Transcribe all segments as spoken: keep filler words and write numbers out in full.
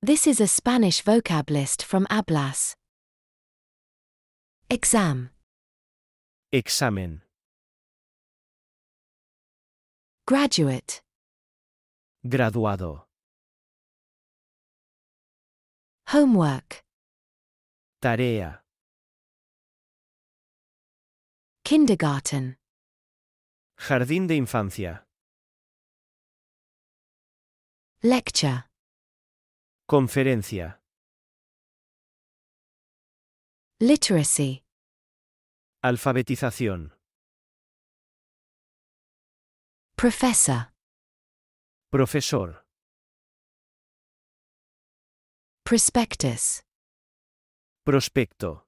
This is a Spanish vocab list from Hablas. Exam. Examen. Graduate. Graduado. Homework. Tarea. Kindergarten. Jardín de infancia. Lecture. Conferencia. Literacy. Alfabetización. Professor. Profesor. Prospectus. Prospecto.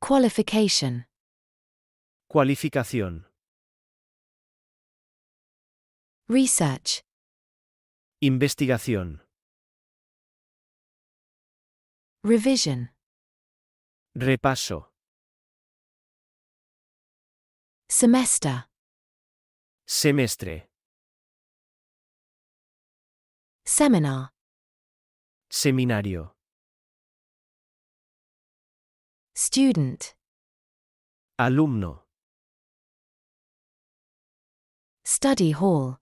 Qualification. Cualificación. Research. Investigación. Revision. Repaso. Semester. Semestre. Seminar. Seminario. Student. Alumno. Study hall.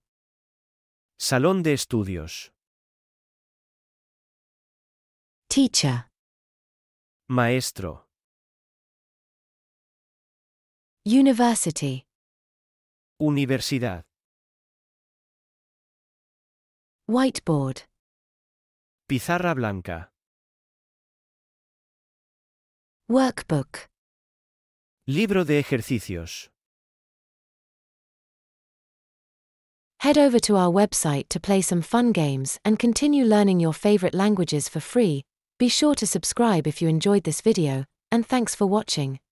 Salón de estudios. Teacher. Maestro. University. Universidad. Whiteboard. Pizarra blanca. Workbook. Libro de ejercicios. Head over to our website to play some fun games and continue learning your favorite languages for free. Be sure to subscribe if you enjoyed this video, and thanks for watching.